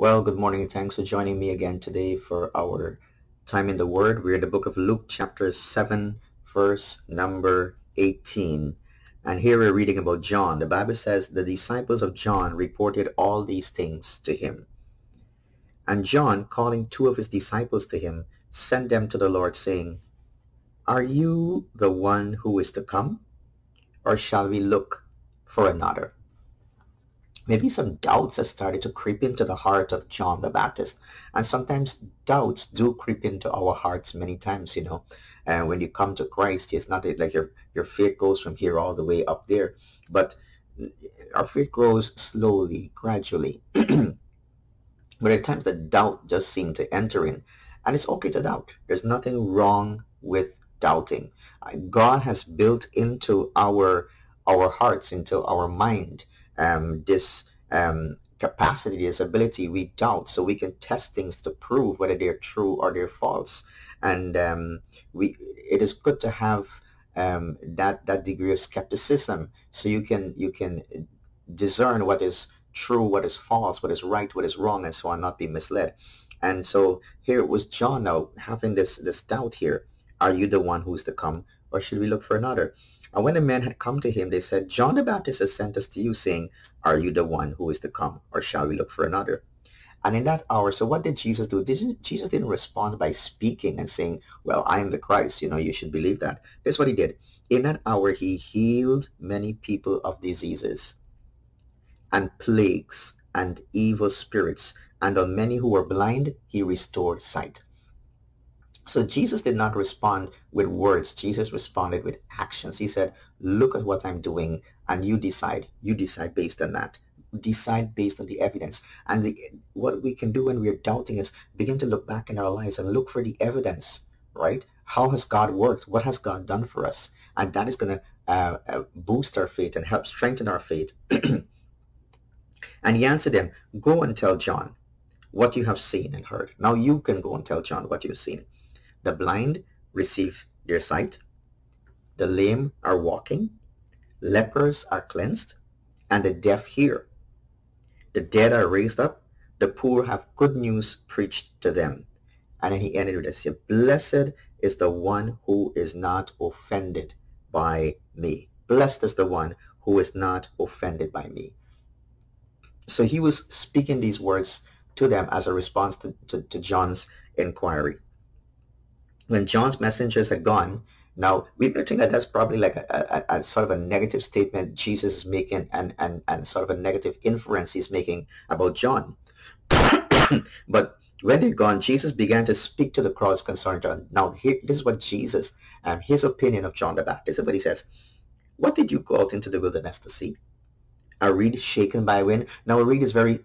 Well, good morning and thanks for joining me again today for our time in the Word. We're in the book of Luke chapter 7, verse number 18. And here we're reading about John. The Bible says, the disciples of John reported all these things to him. And John, calling two of his disciples to him, sent them to the Lord, saying, Are you the one who is to come? Or shall we look for another? Maybe some doubts have started to creep into the heart of John the Baptist. And sometimes doubts do creep into our hearts many times, you know. And when you come to Christ, it's not like your faith goes from here all the way up there. But our faith grows slowly, gradually. But at times the doubt just seems to enter in. And it's okay to doubt. There's nothing wrong with doubting. God has built into our hearts, into our mind, this capacity, this ability, we doubt, so we can test things to prove whether they're true or they're false. And it is good to have that degree of skepticism, so you can discern what is true, what is false, what is right, what is wrong, and so on, not be misled. And so here it was John now having this doubt here. Are you the one who's to come, or should we look for another? And when the men had come to him, they said, John the Baptist has sent us to you, saying, Are you the one who is to come, or shall we look for another? And in that hour, so what did Jesus do? Jesus didn't respond by speaking and saying, well, I am the Christ, you know, you should believe that. That's what he did. In that hour, he healed many people of diseases and plagues and evil spirits. And on many who were blind, he restored sight. So Jesus did not respond with words. Jesus responded with actions. He said, look at what I'm doing and you decide. You decide based on that. Decide based on the evidence. And what we can do when we're doubting is begin to look back in our lives and look for the evidence, right? How has God worked? What has God done for us? And that is going to boost our faith and help strengthen our faith. And he answered them, go and tell John what you have seen and heard. Now you can go and tell John what you've seen. The blind receive their sight, the lame are walking, lepers are cleansed, and the deaf hear. The dead are raised up, the poor have good news preached to them. And then he ended with this, blessed is the one who is not offended by me. Blessed is the one who is not offended by me. So he was speaking these words to them as a response to John's inquiry. When John's messengers had gone, now we better think that that's probably like a sort of a negative statement Jesus is making and sort of a negative inference he's making about John. But when they're gone, Jesus began to speak to the crowds concerning John. Now here, this is what Jesus, his opinion of John the Baptist, is what he says. What did you go out into the wilderness to see? A reed shaken by wind? Now a reed is very,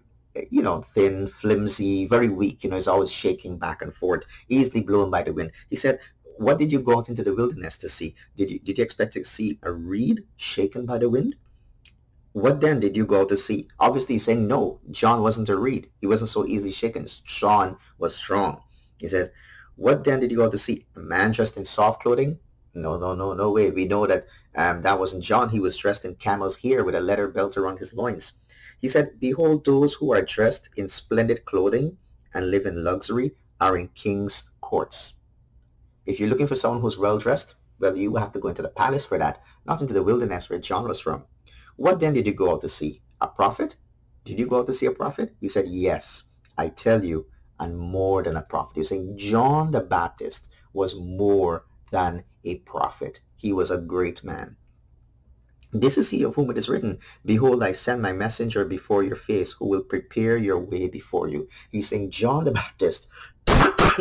you know, thin, flimsy, very weak, you know, is always shaking back and forth, easily blown by the wind. He said, what did you go out into the wilderness to see? Did you expect to see a reed shaken by the wind? What then did you go out to see? Obviously he's saying, no, John wasn't a reed. He wasn't so easily shaken. John was strong. He says, what then did you go out to see? A man dressed in soft clothing? No, no, no, no way. We know that that wasn't John. He was dressed in camel's hair with a leather belt around his loins. He said, behold, those who are dressed in splendid clothing and live in luxury are in king's courts. If you're looking for someone who's well-dressed, well, you will have to go into the palace for that, not into the wilderness where John was from. What then did you go out to see? A prophet? Did you go out to see a prophet? He said, yes, I tell you, and more than a prophet. You're saying John the Baptist was more than a prophet. He was a great man. This is he of whom it is written, behold, I send my messenger before your face, who will prepare your way before you. He's saying John the Baptist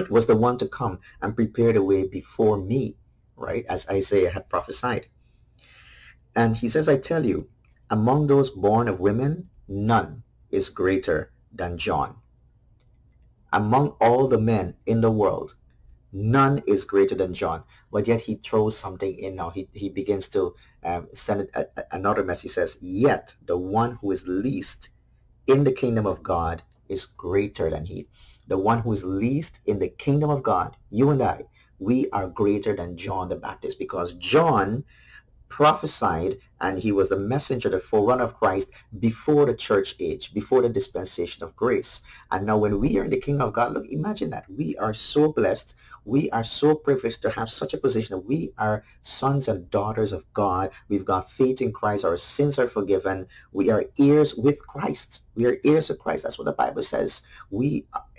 was the one to come and prepare the way before me, right? As Isaiah had prophesied. And he says, I tell you, among those born of women, none is greater than John. Among all the men in the world, none is greater than John, but yet he throws something in now. He begins to send another message. He says, yet the one who is least in the kingdom of God is greater than he. The one who is least in the kingdom of God, you and I, we are greater than John the Baptist, because John prophesied and he was the messenger, the forerunner of Christ before the church age, before the dispensation of grace. And now when we are in the kingdom of God, look, imagine that. We are so blessed. We are so privileged to have such a position that we are sons and daughters of God. We've got faith in Christ. Our sins are forgiven. We are heirs with Christ. We are heirs of Christ. That's what the Bible says.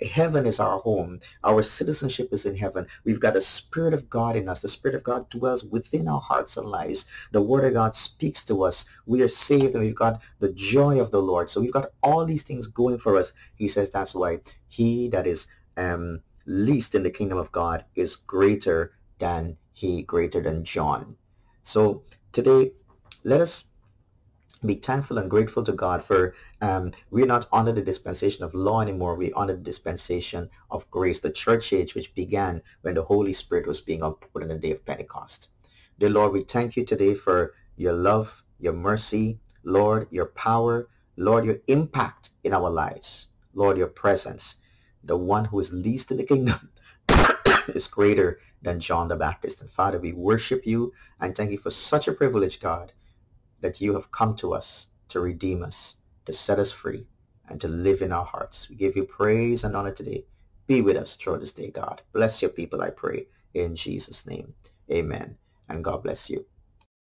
Heaven is our home. Our citizenship is in heaven. We've got the Spirit of God in us. The Spirit of God dwells within our hearts and lives. The Word of God speaks to us. We are saved, and we've got the joy of the Lord. So we've got all these things going for us. He says that's why he that is least in the kingdom of God is greater than John. So today, let us be thankful and grateful to God for we're not under the dispensation of law anymore. We're under the dispensation of grace, the church age, which began when the Holy Spirit was being outpoured on the day of Pentecost. Dear Lord, we thank you today for your love, your mercy, Lord, your power, Lord, your impact in our lives, Lord, your presence. The one who is least in the kingdom is greater than John the Baptist. And Father, we worship you and thank you for such a privilege, God, that you have come to us to redeem us, to set us free, and to live in our hearts. We give you praise and honor today. Be with us throughout this day, God. Bless your people, I pray, in Jesus' name. Amen. And God bless you.